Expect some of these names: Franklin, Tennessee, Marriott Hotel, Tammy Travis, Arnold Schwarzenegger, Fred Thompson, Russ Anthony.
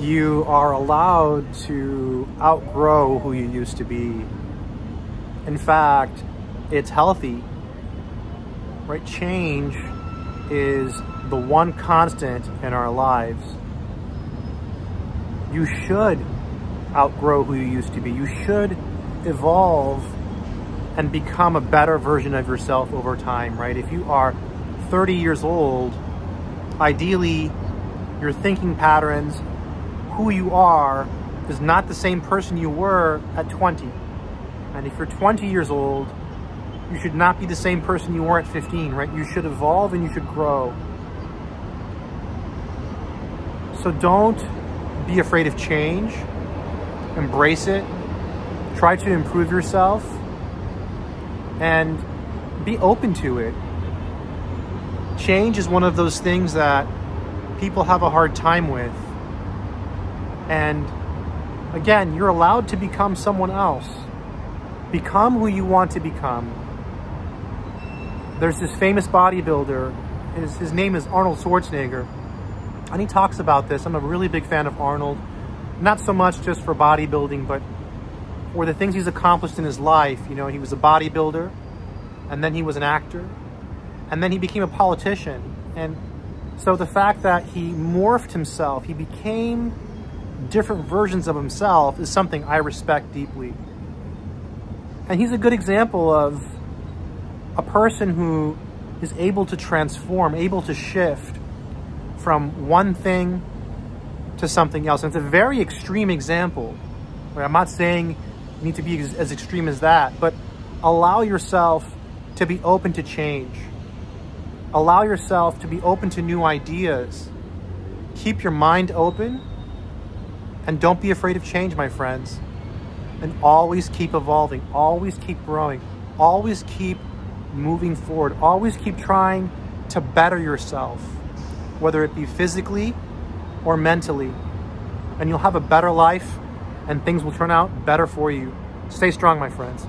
you are allowed to outgrow who you used to be. In fact, it's healthy, right? Change is the one constant in our lives. You should outgrow who you used to be. You should evolve and become a better version of yourself over time, right? If you are 30 years old, ideally, your thinking patterns, who you are, is not the same person you were at 20. And if you're 20 years old, you should not be the same person you were at 15, right? You should evolve and you should grow. So don't be afraid of change. Embrace it. Try to improve yourself and be open to it. Change is one of those things that people have a hard time with. And again, you're allowed to become someone else. Become who you want to become. There's this famous bodybuilder. His name is Arnold Schwarzenegger. And he talks about this. I'm a really big fan of Arnold. Not so much just for bodybuilding, but for the things he's accomplished in his life. You know, he was a bodybuilder, and then he was an actor, and then he became a politician. And so the fact that he morphed himself, he became different versions of himself, is something I respect deeply. And he's a good example of a person who is able to transform, able to shift from one thing to something else. And it's a very extreme example. I'm not saying you need to be as extreme as that, but allow yourself to be open to change. Allow yourself to be open to new ideas. Keep your mind open and don't be afraid of change, my friends. And always keep evolving, always keep growing, always keep moving forward, always keep trying to better yourself, whether it be physically or mentally. And you'll have a better life and things will turn out better for you. Stay strong, my friends.